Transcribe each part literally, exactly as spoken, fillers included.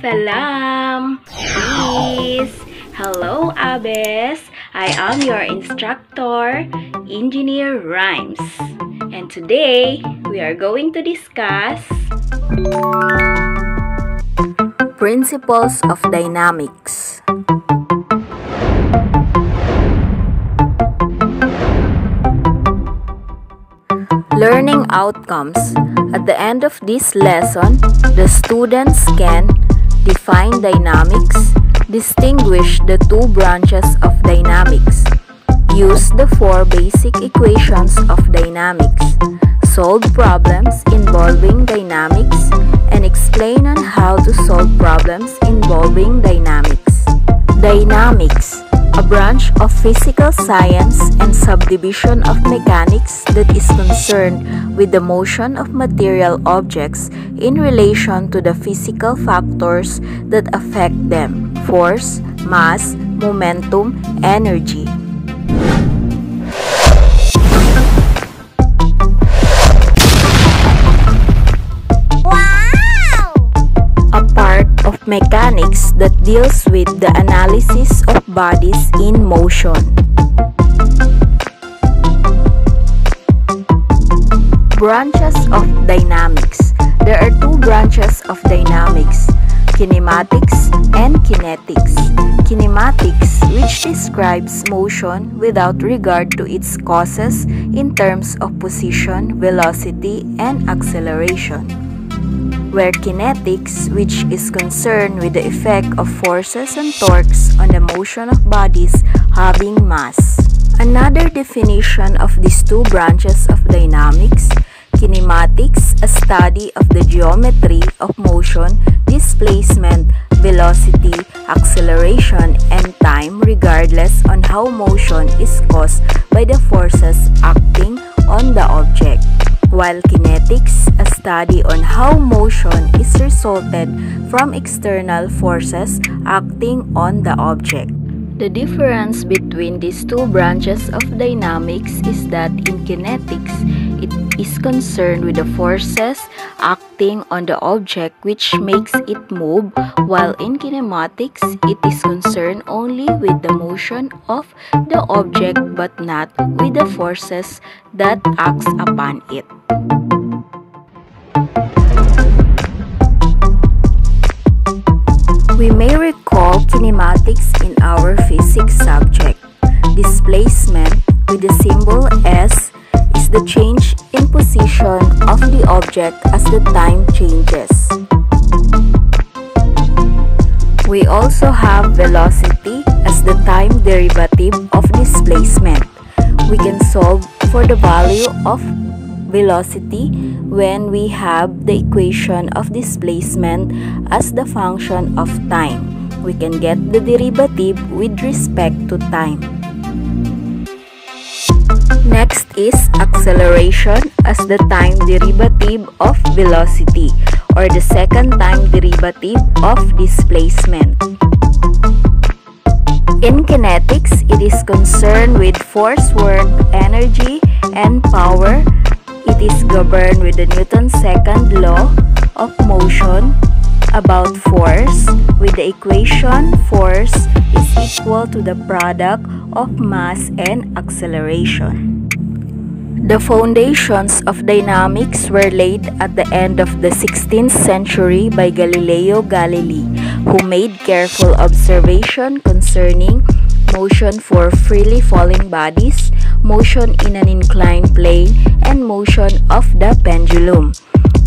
Salam! Peace! Hello, Abes! I am your instructor, Engineer Rhymes. And today, we are going to discuss Principles of Dynamics. Learning outcomes. At the end of this lesson, the students can define dynamics, distinguish the two branches of dynamics, use the four basic equations of dynamics, solve problems involving dynamics, and explain on how to solve problems involving dynamics. Dynamics, a branch of physical science and subdivision of mechanics that is concerned with the motion of material objects in relation to the physical factors that affect them: force, mass, momentum, energy. Mechanics that deals with the analysis of bodies in motion. Branches of dynamics. There are two branches of dynamics: kinematics and kinetics. Kinematics, which describes motion without regard to its causes in terms of position, velocity, and acceleration. Where kinetics, which is concerned with the effect of forces and torques on the motion of bodies having mass. Another definition of these two branches of dynamics: kinematics, a study of the geometry of motion, displacement, velocity, acceleration, and time, regardless on how motion is caused by the forces acting on the object. While kinetics, a study on how motion is resulted from external forces acting on the object. The difference between these two branches of dynamics is that in kinetics, it is concerned with the forces acting on the object which makes it move, while in kinematics, it is concerned only with the motion of the object but not with the forces that acts upon it. We may recall kinematics in our physics subject. Displacement, with the symbol S, is the change in position of the object as the time changes. We also have velocity as the time derivative of displacement. We can solve for the value of velocity when we have the equation of displacement as the function of time. We can get the derivative with respect to time. Next is acceleration as the time derivative of velocity, or the second time derivative of displacement. In kinetics, it is concerned with force, work, energy, and power. It is governed with the Newton's second law of motion about force, with the equation force is equal to the product of mass and acceleration. The foundations of dynamics were laid at the end of the sixteenth century by Galileo Galilei, who made careful observation concerning motion for freely falling bodies, motion in an inclined plane, and motion of the pendulum.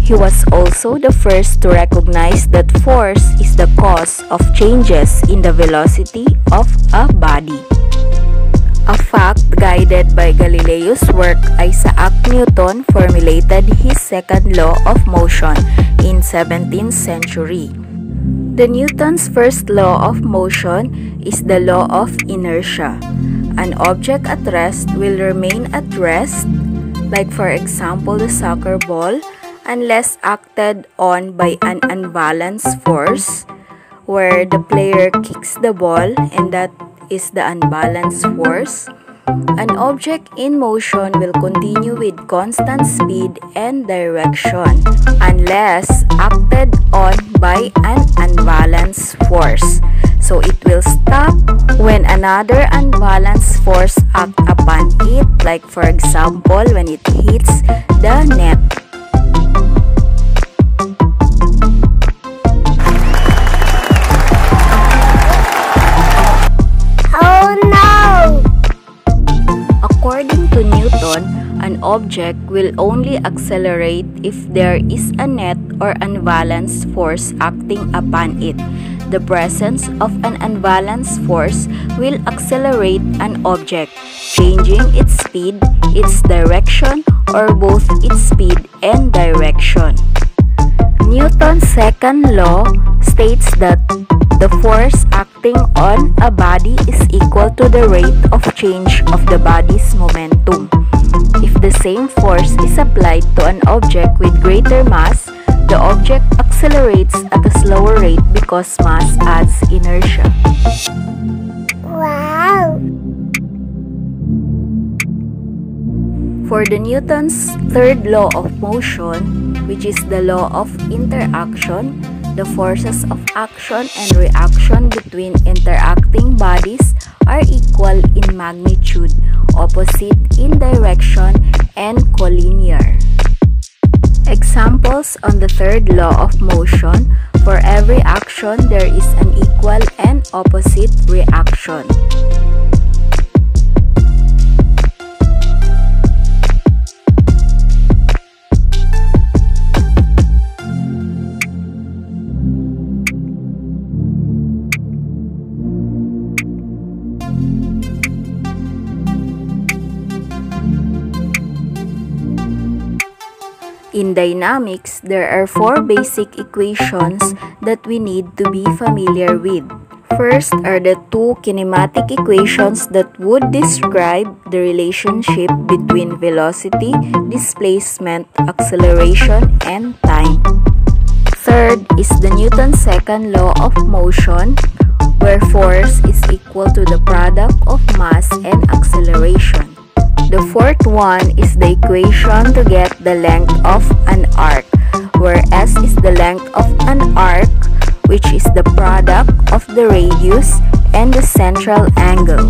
He was also the first to recognize that force is the cause of changes in the velocity of a body. A fact guided by Galileo's work, Isaac Newton formulated his second law of motion in seventeenth century. The Newton's first law of motion is the law of inertia. An object at rest will remain at rest, like for example the soccer ball, unless acted on by an unbalanced force, where the player kicks the ball and that is the unbalanced force. An object in motion will continue with constant speed and direction unless acted on by an unbalanced unbalanced force. So it will stop when another unbalanced force acts upon it, like for example when it hits the net. According to Newton, an object will only accelerate if there is a net or unbalanced force acting upon it. The presence of an unbalanced force will accelerate an object, changing its speed, its direction, or both its speed and direction. Newton's second law states that the force acting on a body is equal to the rate of change of the body's momentum. If the same force is applied to an object with greater mass, the object accelerates at a slower rate because mass adds inertia. Wow! For the Newton's third law of motion, which is the law of interaction, the forces of action and reaction between interacting bodies are equal in magnitude, opposite in direction, and collinear. Examples on the third law of motion: for every action, there is an equal and opposite reaction. In dynamics, there are four basic equations that we need to be familiar with. First are the two kinematic equations that would describe the relationship between velocity, displacement, acceleration, and time. Third is the Newton's second law of motion, where force is equal to the product of mass and acceleration. The fourth one is the equation to get the length of an arc, where S is the length of an arc, which is the product of the radius and the central angle.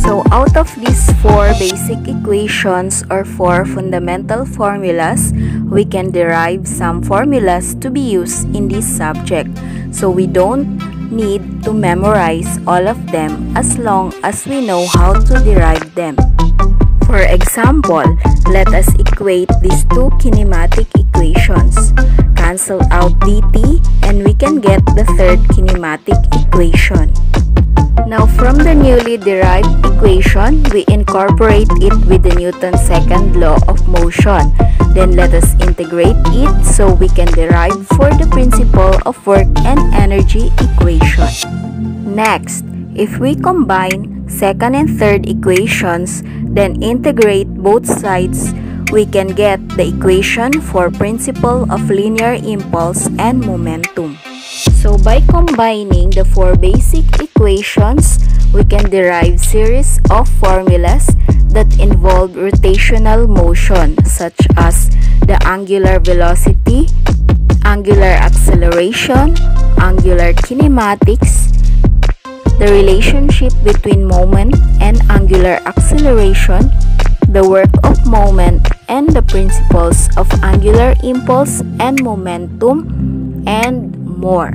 So out of these four basic equations or four fundamental formulas, we can derive some formulas to be used in this subject. So we don't need to memorize all of them as long as we know how to derive them. For example, let us equate these two kinematic equations. Cancel out dt and we can get the third kinematic equation. Now from the newly derived equation, we incorporate it with the Newton's second law of motion. Then let us integrate it so we can derive for the principle of work and energy equation. Next, if we combine second and third equations, then integrate both sides, we can get the equation for principle of linear impulse and momentum. So by combining the four basic equations, we can derive series of formulas that involve rotational motion, such as the angular velocity, angular acceleration, angular kinematics, the relationship between moment and angular acceleration, the work of moment, and the principles of angular impulse and momentum, and more.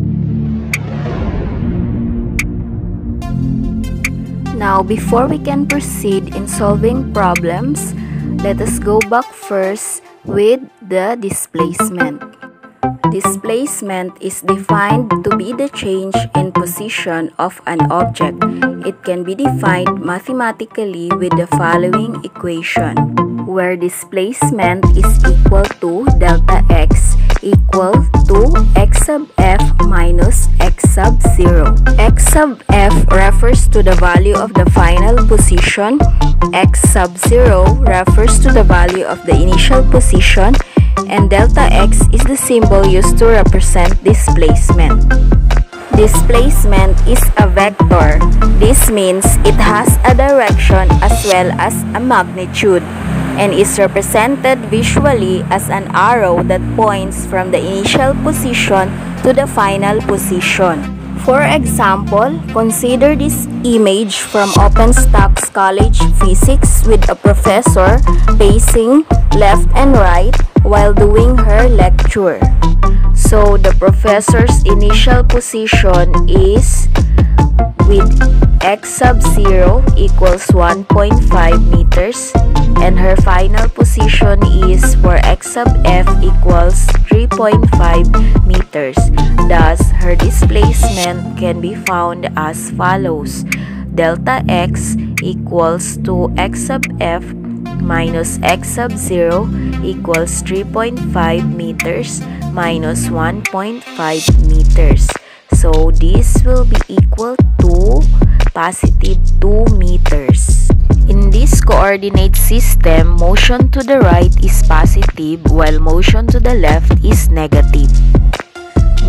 Now, before we can proceed in solving problems, let us go back first with the displacement. Displacement is defined to be the change in position of an object. It can be defined mathematically with the following equation, where displacement is equal to delta x equal to x sub f minus x sub zero. X sub f refers to the value of the final position, x sub zero refers to the value of the initial position, and delta x is the symbol used to represent displacement. displacement is a vector. This means it has a direction as well as a magnitude and is represented visually as an arrow that points from the initial position to the final position. For example, consider this image from OpenStax College Physics with a professor pacing left and right while doing her lecture. So, the professor's initial position is with x sub zero equals one point five meters, and her final position is for x sub f equals three point five meters. Thus, her displacement can be found as follows: delta x equals to x sub f minus x sub zero equals three point five meters minus one point five meters. So, this will be equal to positive two meters. In this coordinate system, motion to the right is positive while motion to the left is negative.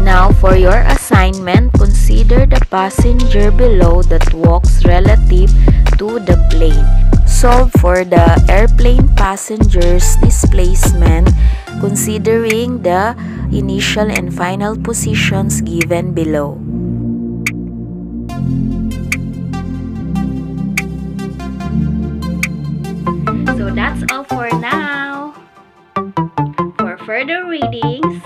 Now, for your assignment, consider the passenger below that walks relative to the plane. Solve for the airplane passenger's displacement considering the initial and final positions given below. So that's all for now. For further readings,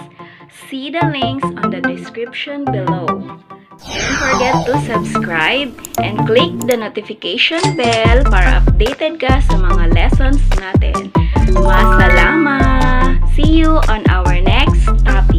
see the links on the description below. Don't forget to subscribe and click the notification bell para updated ka sa mga lessons natin. Masalama! See you on our next topic.